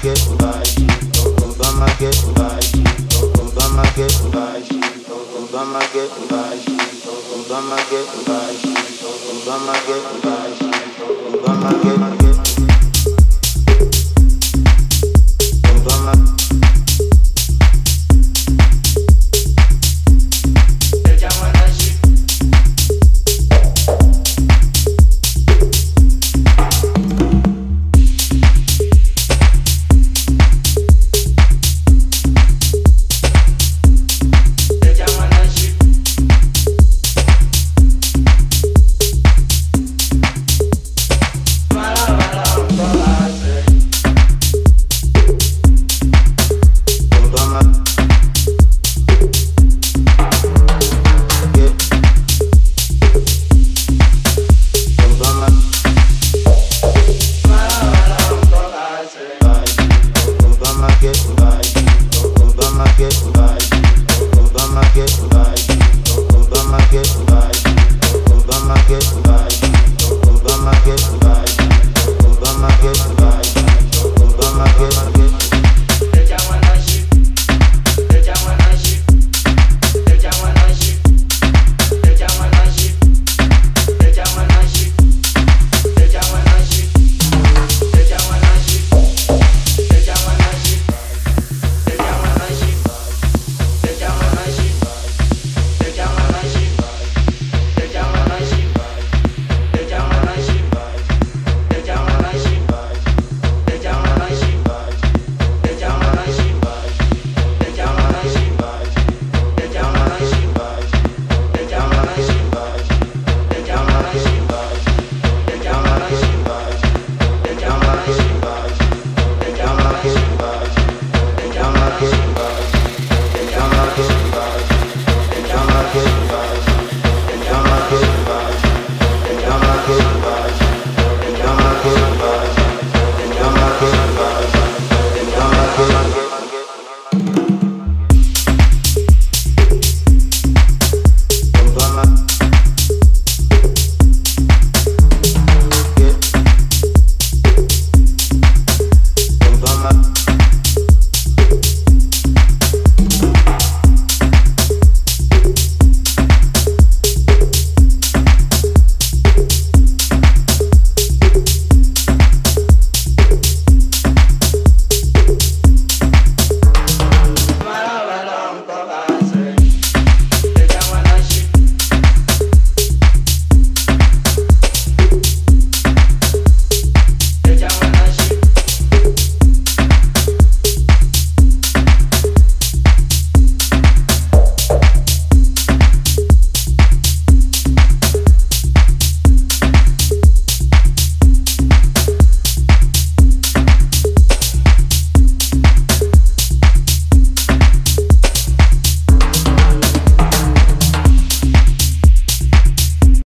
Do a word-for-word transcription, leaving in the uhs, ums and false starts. Obama get Obama get